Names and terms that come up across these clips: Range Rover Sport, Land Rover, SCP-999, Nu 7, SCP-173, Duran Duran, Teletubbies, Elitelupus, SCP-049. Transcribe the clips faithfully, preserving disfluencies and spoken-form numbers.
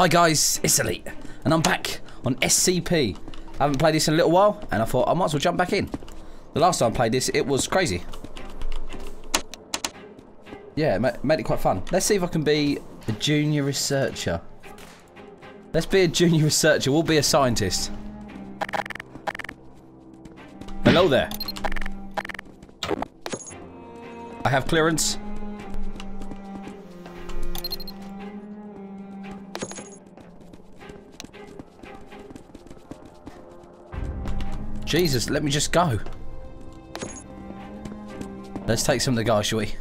Hi guys, it's Elite, and I'm back on S C P. I haven't played this in a little while, and I thought I might as well jump back in. The last time I played this, it was crazy. Yeah, it made it quite fun. Let's see if I can be a junior researcher. Let's be a junior researcher, we'll be a scientist. Hello there. I have clearance. Jesus, let me just go. Let's take some of the guys, shall we?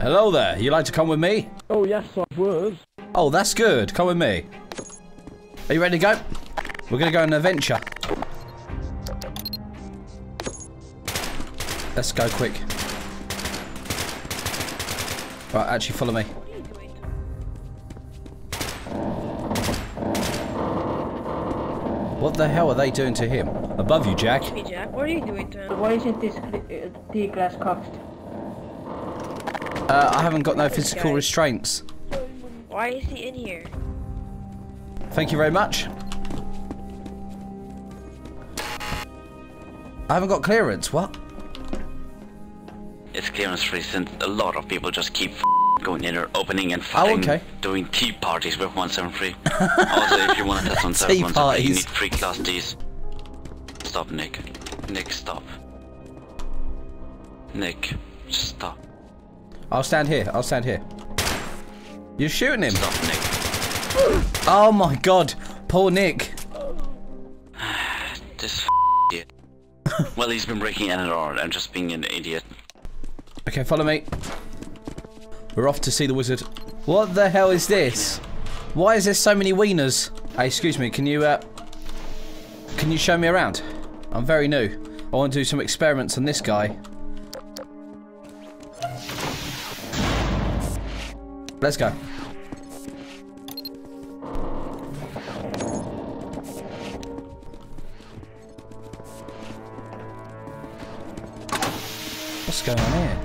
Hello there, you like to come with me? Oh yes, I would. Oh, that's good, come with me. Are you ready to go? We're gonna go on an adventure. Let's go quick. Right, actually follow me. What the hell are they doing to him? Above you, Jack. Hey, Jack, what are you doing to him? Why isn't this uh, the glass cocked? Uh, I haven't got no physical restraints. Why is he in here? Thank you very much. I haven't got clearance, what? It's clearance free since a lot of people just keep going in or opening and fighting, oh, okay. Doing tea parties with one seven three. Also, if you want to test on seven one seven, you need free class Ds. Stop, Nick. Nick, stop. Nick, just stop. I'll stand here. I'll stand here. You're shooting him. Stop, Nick. Oh my God, poor Nick. This f idiot. Well, he's been breaking N R and just being an idiot. Okay, follow me. We're off to see the wizard. What the hell is this? Why is there so many wieners? Hey, excuse me, can you, uh... can you show me around? I'm very new. I want to do some experiments on this guy. Let's go. What's going on here?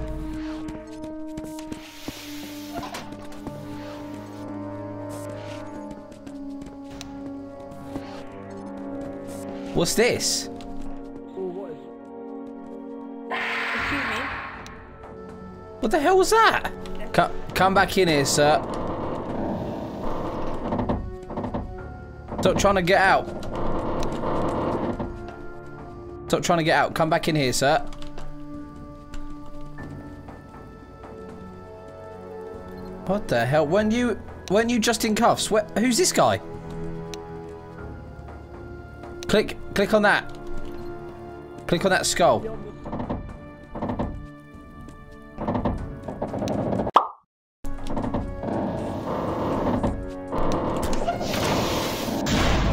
What's this? Ooh, what is it? What the hell was that? Come, come back in here, sir. Stop trying to get out. Stop trying to get out. Come back in here, sir. What the hell? Weren't you, weren't you just in cuffs? Where, who's this guy? Click, click on that. Click on that skull.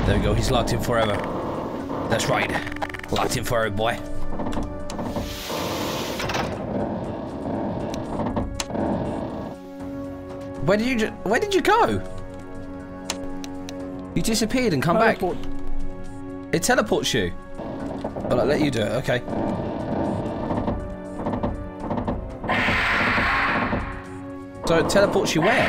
There we go, he's locked in forever. That's right, locked in forever, boy. Where did you, where did you go? You disappeared and come back. It teleports you. I'll let you do it, okay. So it teleports you where?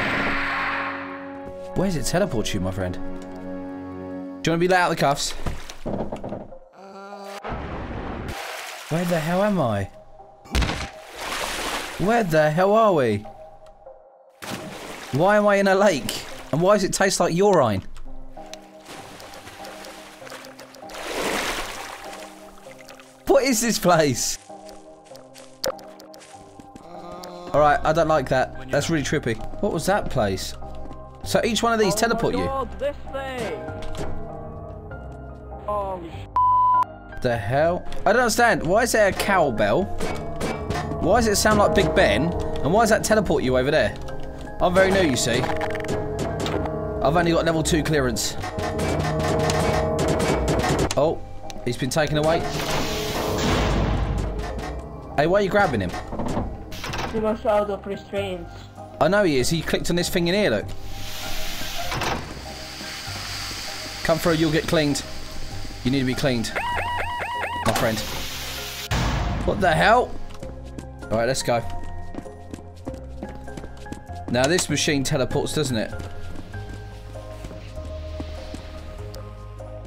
Where does it teleport you, my friend? Do you want to be let out of the cuffs? Where the hell am I? Where the hell are we? Why am I in a lake? And why does it taste like urine? What is this place? Alright, I don't like that. That's really trippy. What was that place? So each one of these oh teleport my God, you? This thing. Oh, the hell? I don't understand. Why is there a cowbell? Why does it sound like Big Ben? And why does that teleport you over there? I'm very new, you see. I've only got level two clearance. Oh, he's been taken away. Hey, why are you grabbing him? He must be out of restraints. I know he is. He clicked on this thing in here, look. Come through, you'll get cleaned. You need to be cleaned, my friend. What the hell? All right, let's go. Now this machine teleports, doesn't it?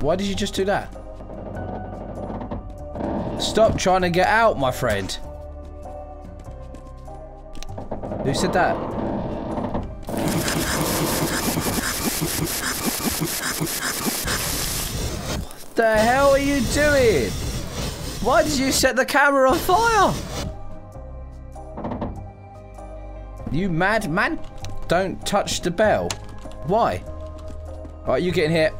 Why did you just do that? Stop trying to get out, my friend. Who said that? What the hell are you doing? Why did you set the camera on fire? You mad man? Don't touch the bell. Why? Alright, you get in here.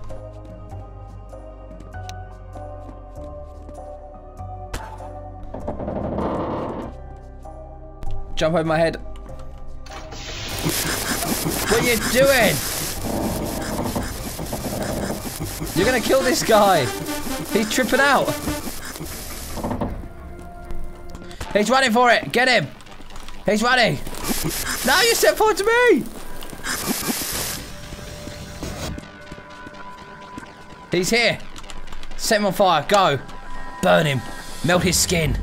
Jump over my head. What are you doing? You're gonna kill this guy. He's tripping out. He's running for it. Get him. He's running. No, you set fire to me. He's here. Set him on fire. Go. Burn him. Melt his skin.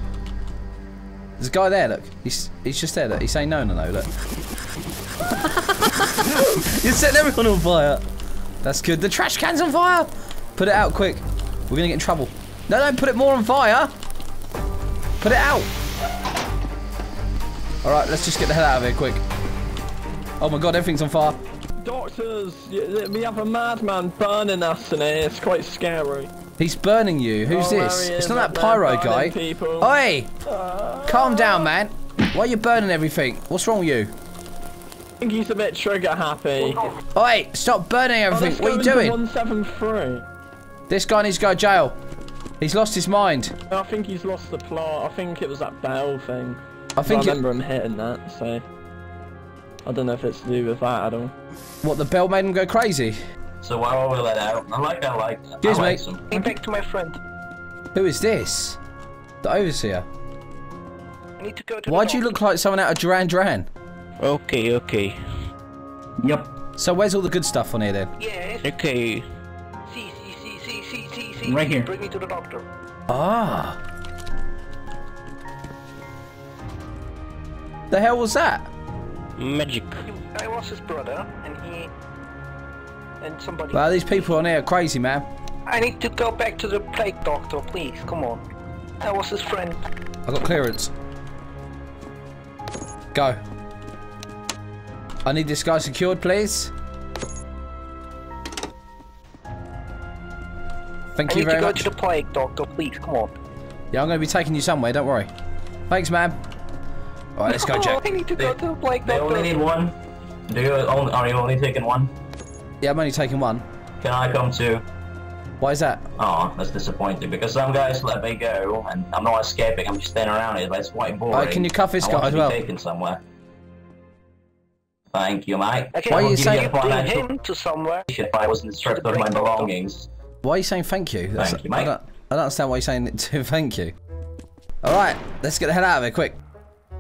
There's a guy there, look. He's he's just there, look. He's saying no, no, no, look. You're setting everyone on fire. That's good. The trash can's on fire. Put it out quick. We're gonna get in trouble. No, no, put it more on fire. Put it out. All right, let's just get the hell out of here quick. Oh my God, everything's on fire. Doctors, we have a madman burning us in here. It's quite scary. He's burning you. Who's oh, this? It's not that pyro guy. People. Oi! Uh, Calm down, man. Why are you burning everything? What's wrong with you? I think he's a bit trigger happy. Oi! Stop burning everything. Oh, what are you doing? one seven three. This guy needs to go to jail. He's lost his mind. I think he's lost the plot. I think it was that bell thing. I think. I remember it... him hitting that. So I don't know if it's to do with that at all. What, the bell made him go crazy? So why don't we let out? I like that, I like that. Excuse me. Some. Get back to my friend. Who is this? The overseer. I need to go to why do you look like someone out of Duran Duran? Okay, okay. Yep. So where's all the good stuff on here then? Yes. Okay. See, see, see, see, see, see. Right here. Bring me to the doctor. Ah. The hell was that? Magic. I was his brother, and he... And somebody. Well, these people on here are crazy, man. I need to go back to the plague doctor, please. Come on. I was his friend. I got clearance. Go. I need this guy secured, please. Thank you very much. I need to go to the plague doctor, please. Come on. Yeah, I'm going to be taking you somewhere. Don't worry. Thanks, man. All right, let's go, Jack. I need to go to the plague doctor. They only need one. Do you only, are you only taking one? Yeah, I'm only taking one. Can I come too? Why is that? Oh, that's disappointing because some guys let me go and I'm not escaping, I'm just staying around here, but it's quite boring. Right, can you cuff this guy as well? I want to be taken somewhere. Thank you, mate. Okay, why are you saying thank you to somewhere? If I wasn't stripped of my belongings. Why are you saying thank you? That's, thank you, mate. I don't, I don't understand why you're saying to thank you. Alright, let's get the hell out of here, quick.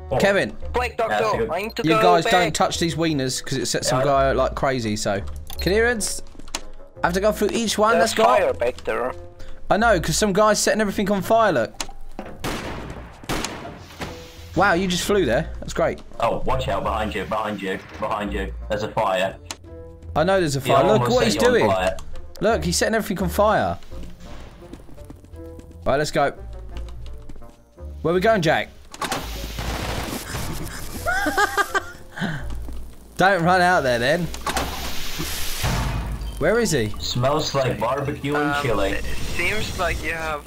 What? Kevin. Black doctor, yeah, I need to you go guys back. Don't touch these wieners because it sets yeah, some guy like crazy, so... Clearance. I have to go through each one. There's let's go. Fire back there. I know, because some guy's setting everything on fire, look. Wow, you just flew there. That's great. Oh, watch out behind you, behind you, behind you. There's a fire. I know there's a fire. Yeah, look what he's doing. Look, he's setting everything on fire. Alright, let's go. Where are we going, Jack? Don't run out there then. Where is he? Smells like barbecue and um, chili. It seems like you have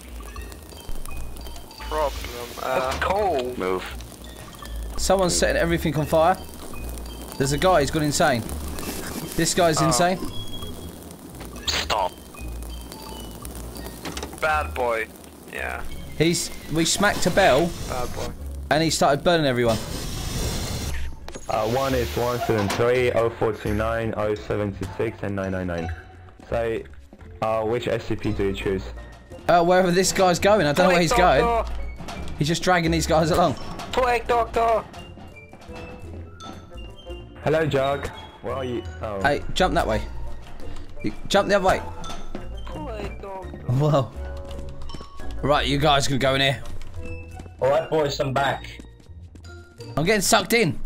a problem. Uh, it's cold. Move. Someone's move. Setting everything on fire. There's a guy, he's gone insane. This guy's uh, insane. Stop. Bad boy. Yeah. He's. We smacked a bell. Bad boy. And he started burning everyone. Uh, one is one seven three, zero four two nine, zero seven six, and nine nine nine. So, uh, which S C P do you choose? Uh, wherever this guy's going, I don't know where he's going. He's just dragging these guys along. Plague doctor! Hello, Jag. Where are you? Oh. Hey, jump that way. Jump the other way. Plague doctor. Whoa. Right, you guys can go in here. Alright, boys, I'm back. I'm getting sucked in.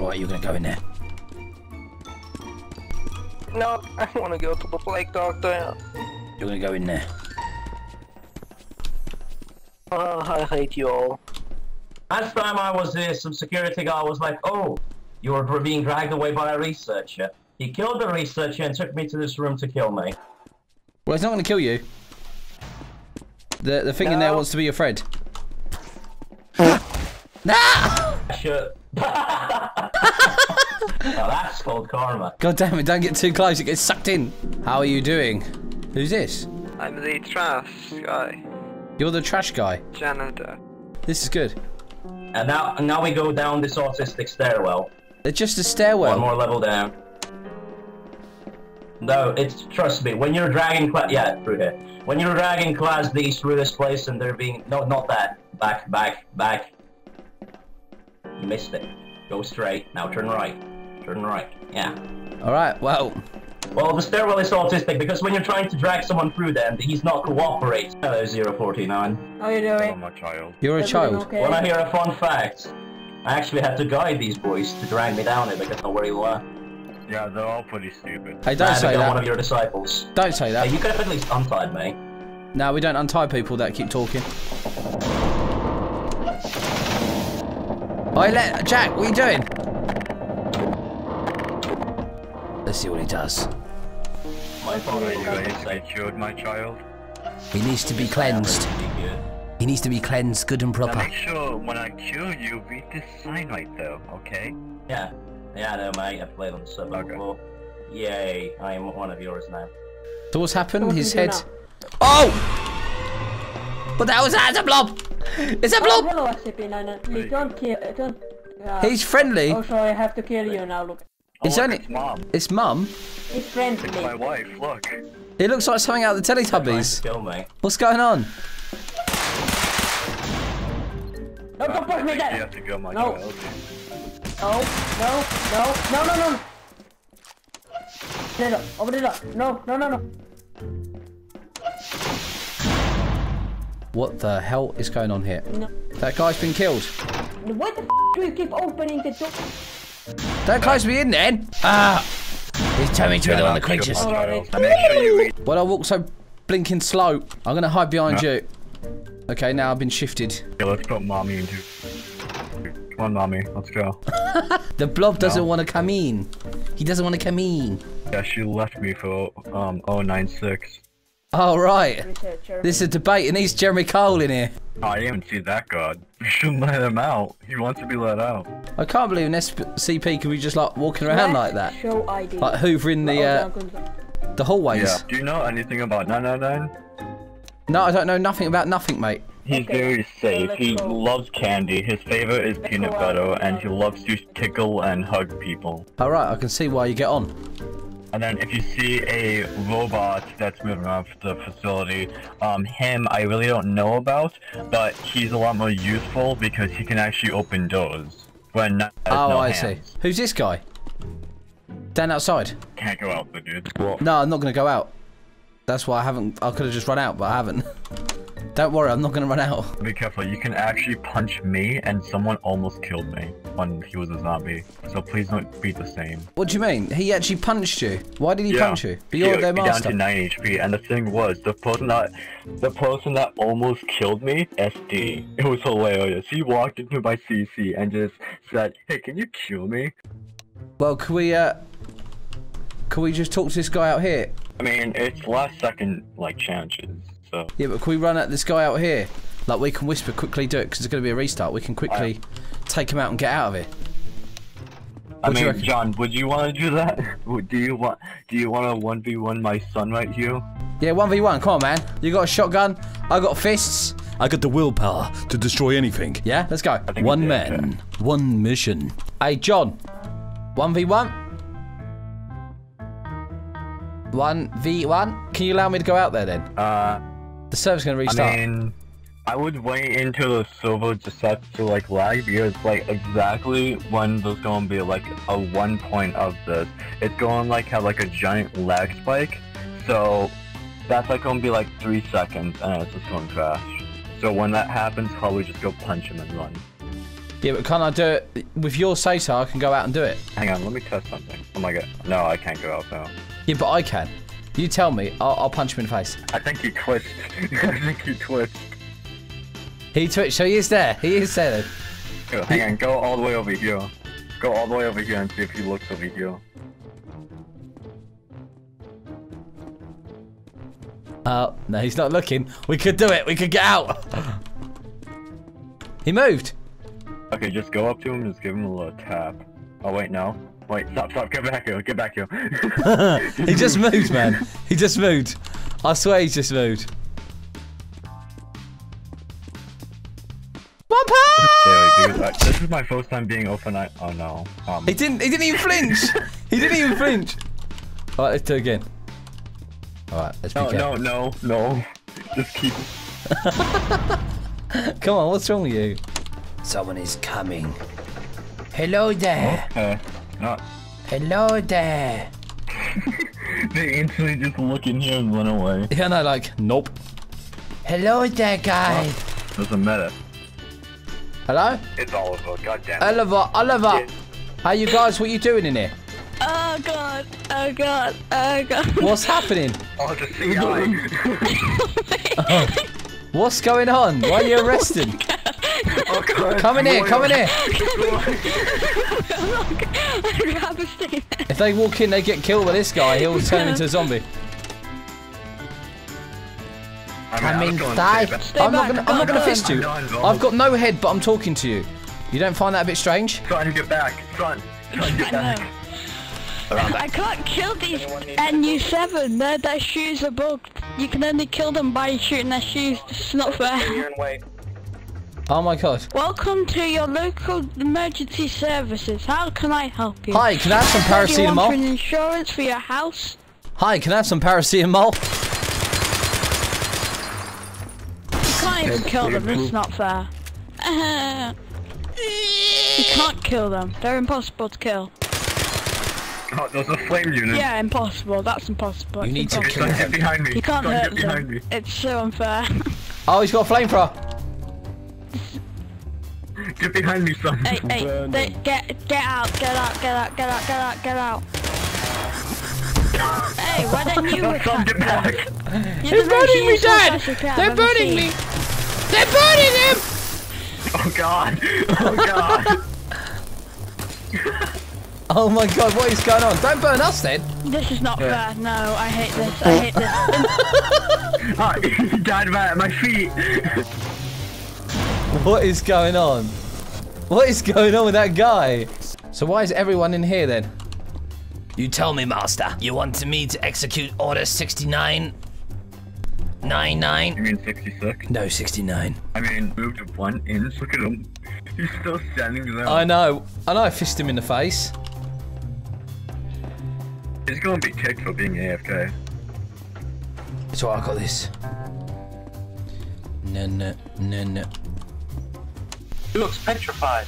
Right, you're gonna go in there. No, I wanna go to the plague doctor. You're gonna go in there. Oh, I hate you all. Last time I was there, some security guy was like, oh, you were being dragged away by a researcher. He killed the researcher and took me to this room to kill me. Well, it's not gonna kill you. The, the thing no. in there wants to be your friend. No! Shit. Oh, that's called karma. God damn it, don't get too close, it gets sucked in. How are you doing? Who's this? I'm the trash guy. You're the trash guy? Janitor. This is good. And now now we go down this autistic stairwell. It's just a stairwell. One more level down. No, it's, trust me, when you're dragging class, yeah, through here. When you're dragging class D through this place and they're being, no, not that. Back, back, back. You missed it. Go straight, now turn right. Turn right, yeah. Alright, well. Well, the stairwell is autistic because when you're trying to drag someone through them, he's not cooperating. Hello, zero four nine. How are you doing? I'm a child. You're a child. Okay. Wanna hear a fun fact? I actually had to guide these boys to drag me down it because I know where you are. Yeah, they're all pretty stupid. Hey, don't nah, say that. One of your disciples. Don't say that. Hey, you could have at least untied me. No, nah, we don't untie people that keep talking. I let Jack, what are you doing? Let's see what he does. My father is I cured my child. He needs to be cleansed. He needs to be cleansed good and proper. Now make sure when I cure you, read this sign right though, okay? Yeah. Yeah, I know, mate. I've played on the sub before. Yay, I am one of yours now. So what's happened? What His head... Oh! What the hell was that? It's a blob! It's a blob! Hello, S C P nine nine. Please don't kill... Don't, uh, He's friendly. Oh, sorry, I have to kill you now, look. Oh, it's only... Mom. It's mum? It's friendly. It's my wife, look. It looks like something out of the Teletubbies. Kill me. What's going on? No, don't push me down! You have to kill my no. child. No, no, no, no, no, no! Open it up, open it up. No, no, no, no. What the hell is going on here? No. That guy's been killed. Why the f do you keep opening the door? Don't close me in then! Ah! He's turning me into another one of the creatures. Right. Well, I walk so blinking slow. I'm gonna hide behind no. you. Okay, now I've been shifted. Yeah, let's put mommy into. Come on, mommy, let's go. The blob doesn't no. want to come in. He doesn't want to come in. Yeah, she left me for um zero nine six. Oh, right. This is a debate, and he's Jeremy Cole in here. Oh, I didn't see that god. You shouldn't let him out. He wants to be let out. I can't believe an S C P could be just like walking around Let's like that. Show I D. Like hoovering the uh, the hallways. Yeah. Do you know anything about nine nine nine? No, I don't know nothing about nothing, mate. He's okay. very safe, he loves candy, his favourite is peanut butter, and he loves to tickle and hug people. Alright, I can see why you get on. And then if you see a robot that's moving around the facility, um, him I really don't know about, but he's a lot more useful because he can actually open doors. When not, oh, no I hands. see. Who's this guy? Down outside? Can't go out, the dude. What? No, I'm not gonna go out. That's why I haven't, I could've just run out, but I haven't. Don't worry, I'm not gonna run out. Be careful, you can actually punch me and someone almost killed me when he was a zombie. So please don't be the same. What do you mean? He actually punched you? Why did he yeah. punch you? But you're he, their master. Down to nine H P, and the thing was, the person that the person that almost killed me, S D. It was hilarious. He walked into my C C and just said, hey, can you kill me? Well, can we, uh... can we just talk to this guy out here? I mean, it's last second, like, challenges. So. Yeah, but can we run at this guy out here? Like, we can whisper, quickly do it, because it's going to be a restart. We can quickly right. take him out and get out of here. What I mean, you John, would you want to do that? Do you want Do you want to one v one my son right here? Yeah, one v one, come on, man. You got a shotgun, I got fists. I got the willpower to destroy anything. Yeah, let's go. One man, check. one mission. Hey, John, one v one? one v one? Can you allow me to go out there, then? Uh... The server's gonna restart. I mean, I would wait until the server decides to like lag because like exactly when there's gonna be like a one point of this, it's gonna like have like a giant lag spike. So that's like gonna be like three seconds and it's just gonna crash. So when that happens, probably just go punch him and run. Yeah, but can't I do it with your say-so? I can go out and do it. Hang on, let me test something. Oh my god. No, I can't go out now. Yeah, but I can. You tell me. I'll, I'll punch him in the face. I think he twitched. I think he twitched. He twitched. So he is there. He is there. Then. Hang on. Go all the way over here. Go all the way over here and see if he looks over here. Uh, no, he's not looking. We could do it. We could get out. He moved. Okay, just go up to him. Just give him a little tap. Oh wait, no. Wait, stop, stop, get back here, get back here. He just moved, man. He just moved. I swear he just moved. One pound! This is my first time being open. I oh no. Um. He didn't he didn't even flinch! He didn't even flinch! Alright, let's do it again. Alright, let's be careful. No, no, no, no. Just keep it. Come on, what's wrong with you? Someone is coming. Hello there. Okay. Not. Hello there. They instantly just look in here and run away. Yeah, and I like, nope. Hello there, guys. Oh, doesn't matter. Hello? It's Oliver, goddamn. Oliver, Oliver. Yes. How you guys, what you doing in here? Oh god, oh god, oh god. What's happening? Oh, the C I. Oh, what's going on? Why are you arresting? Oh, god. Come in here, come in here. If they walk in, they get killed by this guy. He'll turn into a zombie. Come inside. I'm not gonna, I'm not gonna fist you. I've got no head, but I'm talking to you. You don't find that a bit strange? Try and get back. Try and get back. I can't kill these Nu seven. Their, their shoes are bugged. You can only kill them by shooting their shoes. It's not fair. Oh my god. Welcome to your local emergency services. How can I help you? Hi, can I have some paracetamol? Do you want insurance for your house? Hi, can I have some paracetamol? You can't even kill them, it's not fair. You can't kill them, they're impossible to kill. Oh, there's a flame unit. Yeah, impossible, that's impossible. You need to kill them. Behind me. You can't hurt them, it's so unfair. Oh, he's got a flamethrower. Get behind me, son. Hey, hey, they, get, get out, get out, get out, get out, get out, get out. Hey, why don't you come get back? They're burning me, Dad! They're burning me! They're burning him! Oh god, oh god. Oh my god, what is going on? Don't burn us then! This is not yeah. fair, no, I hate this, I hate this. Oh, he died right at my feet. What is going on? What is going on with that guy? So why is everyone in here then? You tell me, Master. You wanted me to execute Order sixty-nine ninety-nine? You mean sixty-six? No, sixty-nine. I mean, moved up one inch. Look at him. He's still standing there. I know. I know I fished him in the face. He's going to be kicked for being A F K. So I got this. No, no, no, no. He looks petrified.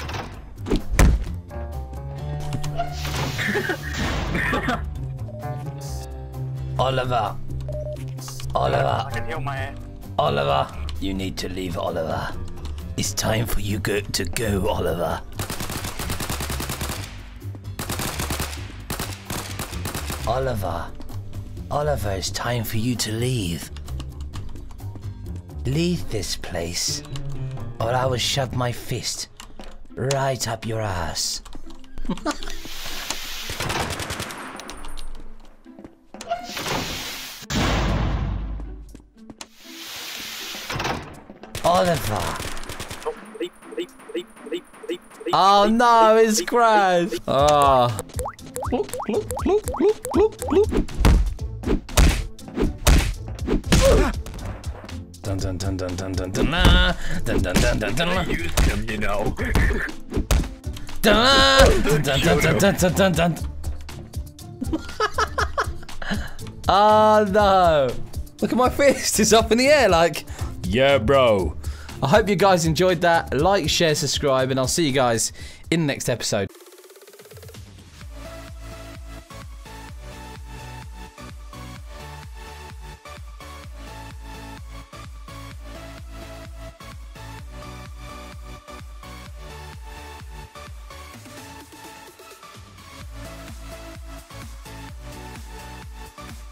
Oliver. Oliver. I can heal my hand. Oliver. You need to leave, Oliver. It's time for you go to go, Oliver. Oliver. Oliver, it's time for you to leave. Leave this place. Or I will shove my fist right up your ass. Oliver. Oh no, it's crashed. Oh. Dun dun dun dun dun dun dun la dun dun dun dun dun la. Used him, you know. Dun la dun dun dun dun dun dun dun. Oh no! Look at my fist. It's up in the air, like. Yeah, bro. I hope you guys enjoyed that. Like, share, subscribe, and I'll see you guys in the next episode.